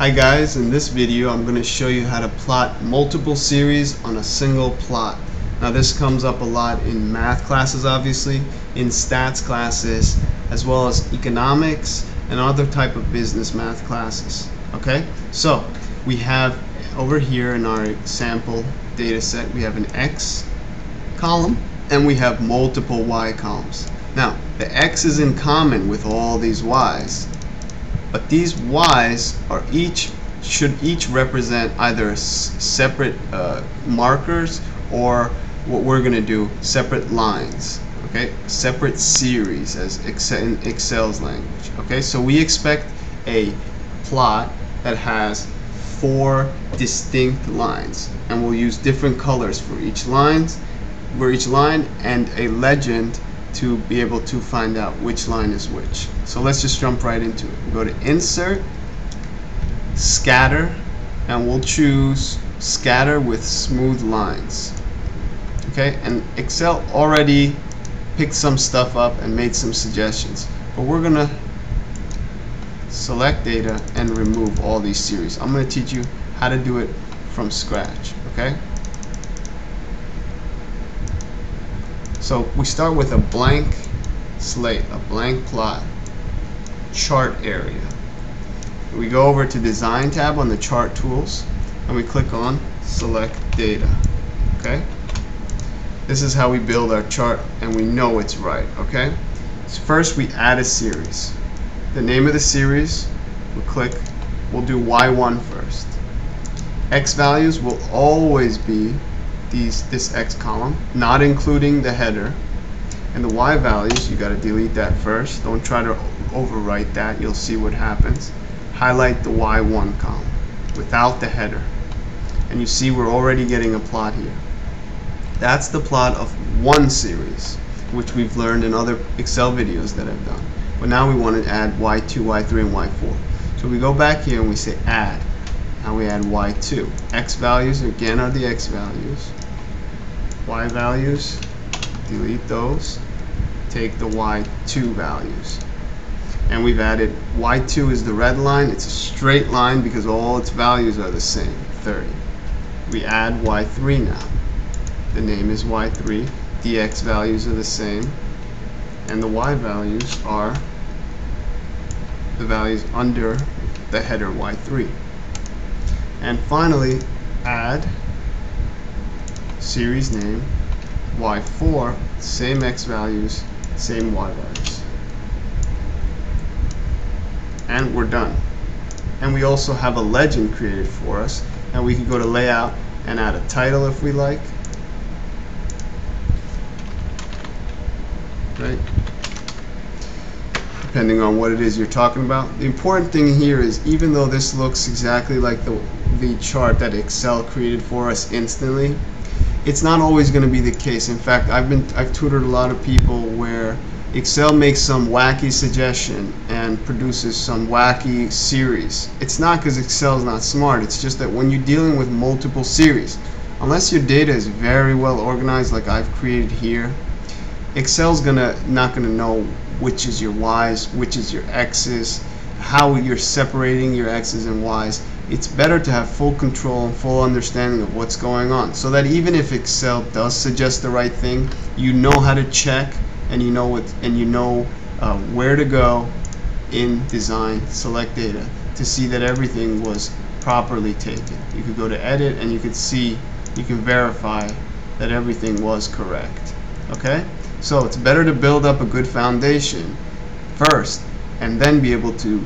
Hi guys, in this video I'm going to show you how to plot multiple series on a single plot. Now this comes up a lot in math classes, obviously, in stats classes, as well as economics and other type of business math classes. Okay, so we have over here in our sample data set, we have an X column and we have multiple Y columns. Now the X is in common with all these Y's, but these Y's are should each represent either separate markers, or what we're going to do, separate lines, okay, separate series as in Excel's language. Okay, so we expect a plot that has four distinct lines, and we'll use different colors for each line, and a legend to be able to find out which line is which. So let's just jump right into it. Go to Insert, Scatter, and we'll choose Scatter with Smooth Lines. Okay, and Excel already picked some stuff up and made some suggestions, but we're gonna select data and remove all these series. I'm gonna teach you how to do it from scratch. Okay, so we start with a blank slate, a blank plot, chart area. We go over to Design tab on the chart tools and we click on Select Data. Okay, this is how we build our chart and we know it's right. Okay, so first we add a series. The name of the series, we'll do Y1 first. X values will always be this X column, not including the header, and the Y values, you got to delete that first. Don't try to overwrite that, you'll see what happens. Highlight the Y1 column without the header, and you see we're already getting a plot here. That's the plot of one series, which we've learned in other Excel videos that I've done, but now we want to add Y2, Y3, and Y4. So we go back here and we say add. Now we add Y2. X values again are the X values. Y values, delete those, take the Y2 values, and we've added Y2 is the red line. It's a straight line because all its values are the same, 30. We add Y3 now. The name is Y3, the X values are the same, and the Y values are the values under the header Y3. And finally, add series name Y4, same X values, same Y values. And we're done. And we also have a legend created for us. And we can go to Layout and add a title if we like. Right? Depending on what it is you're talking about. The important thing here is, even though this looks exactly like the chart that Excel created for us instantly, it's not always going to be the case. In fact, I've tutored a lot of people where Excel makes some wacky suggestion and produces some wacky series. It's not because Excel's not smart, it's just that when you're dealing with multiple series, unless your data is very well organized like I've created here, Excel's not gonna know which is your Y's, which is your X's, how you're separating your X's and Y's. It's better to have full control and full understanding of what's going on, so that even if Excel does suggest the right thing, you know how to check, and you know where to go in Design, Select Data, to see that everything was properly taken. You could go to Edit and you can verify that everything was correct. Okay? So it's better to build up a good foundation first and then be able to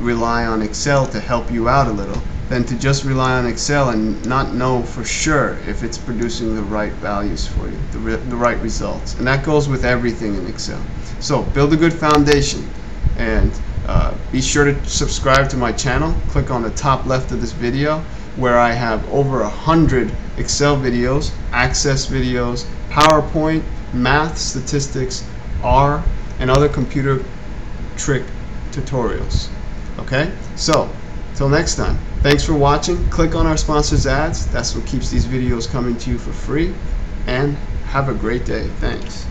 rely on Excel to help you out a little, than to just rely on Excel and not know for sure if it's producing the right values for you, the right results. And that goes with everything in Excel. So build a good foundation, and be sure to subscribe to my channel. Click on the top left of this video, where I have over 100 Excel videos, Access videos, PowerPoint, math, statistics, R, and other computer trick tutorials. Okay, so till next time, thanks for watching. Click on our sponsors' ads. That's what keeps these videos coming to you for free. And have a great day. Thanks.